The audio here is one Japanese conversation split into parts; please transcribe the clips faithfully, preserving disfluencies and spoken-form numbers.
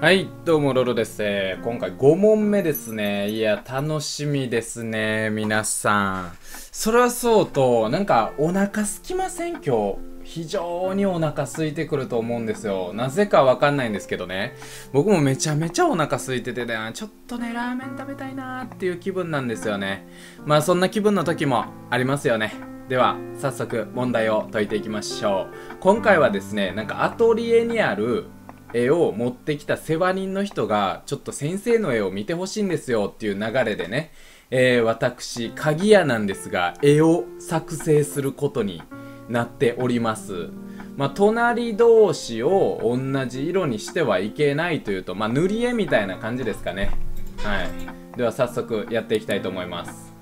はい、どうもロロです。えー、今回ごもんめですね。いや、楽しみですね、皆さん。それはそうと、なんかお腹すきません？今日。非常にお腹空いてくると思うんですよ。なぜかわかんないんですけどね。僕もめちゃめちゃお腹空いててね、ちょっとね、ラーメン食べたいなーっていう気分なんですよね。まあそんな気分の時もありますよね。では早速問題を解いていきましょう。今回はですね、なんかアトリエにある絵を持ってきた世話人の人がちょっと先生の絵を見てほしいんですよっていう流れでね、えー、私鍵屋なんですが絵を作成することになっております。まあ、隣同士を同じ色にしてはいけないというと、まあ、塗り絵みたいな感じですかね。はい、では早速やっていきたいと思います。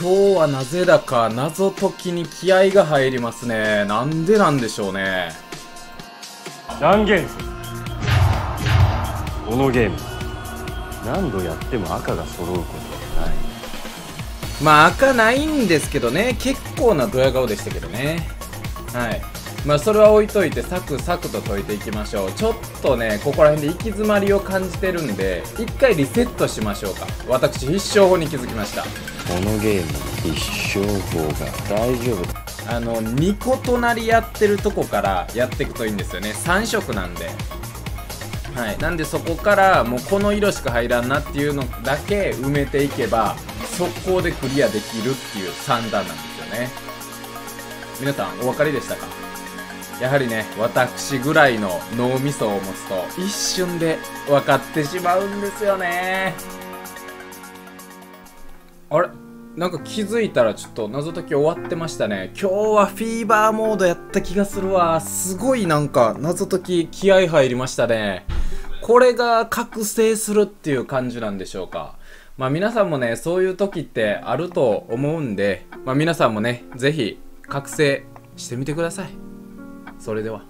今日はなぜだか謎解きに気合が入りますね。なんでなんでしょうね。断言する。このゲーム何度やっても赤が揃うことはない。まあ赤ないんですけどね、結構なドヤ顔でしたけどね。はい、まあそれは置いといてサクサクと解いていきましょう。ちょっとね、ここら辺で行き詰まりを感じてるんで一回リセットしましょうか。私必勝法に気づきました。このゲーム必勝法が大丈夫。あのにこ隣やってるとこからやっていくといいんですよね。さん色なんで。はい、なんでそこからもうこの色しか入らんなっていうのだけ埋めていけば速攻でクリアできるっていう算段なんですよね。皆さんお分かりでしたか？やはりね、私ぐらいの脳みそを持つと一瞬で分かってしまうんですよね。あれ、なんか気づいたらちょっと謎解き終わってましたね。今日はフィーバーモードやった気がするわ。すごいなんか謎解き気合入りましたね。これが覚醒するっていう感じなんでしょうか。まあ皆さんもね、そういう時ってあると思うんで、まあ皆さんもね、是非覚醒してみてください。それでは。